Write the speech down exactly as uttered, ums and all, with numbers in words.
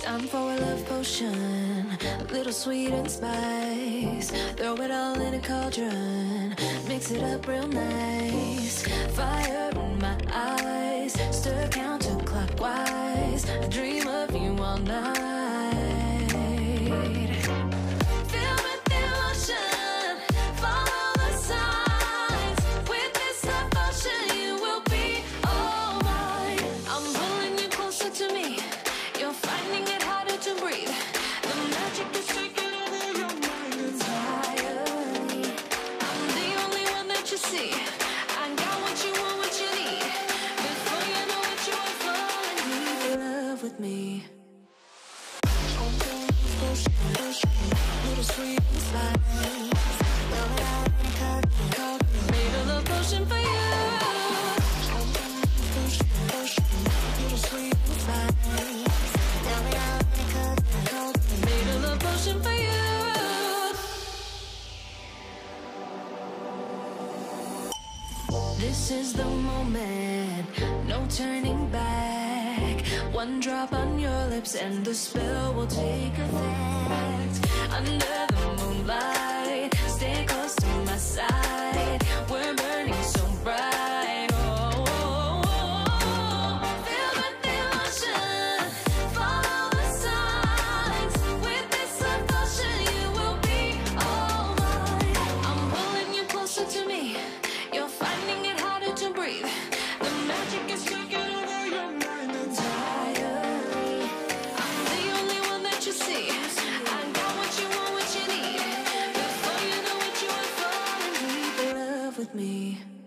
Time for a love potion, a little sweet and spice. Throw it all in a cauldron, mix it up real nice. Fire in my eyes, stir counterclockwise. I dream of you all night. Fill with the ocean, follow the signs. With this love potion, you will be all mine. I'm pulling you closer to me. You're finding it harder to breathe. The magic is taking over your mind entirely. I'm the only one that you see. I got what you want, what you need. Before you know it, you are falling in love with me. I'm feeling the potion, potion, little sweet and spice. Now that I'm caught, caught, made a love potion for you. I'm feeling the potion, potion, little sweet and spice. Potion for you. This is the moment, no turning back. One drop on your lips and the spell will take effect. Under the moonlight, stay close to my side. We're burning so bright. Oh, oh, oh, oh. Feel my devotion, follow the signs. With this love potion, you will be all mine. I'm pulling you closer to me. You're finding it harder to breathe. The magic is taking over your mind entirely. I'm the only one that you see. I got what you want, what you need. Before you know it, you are falling in love with me.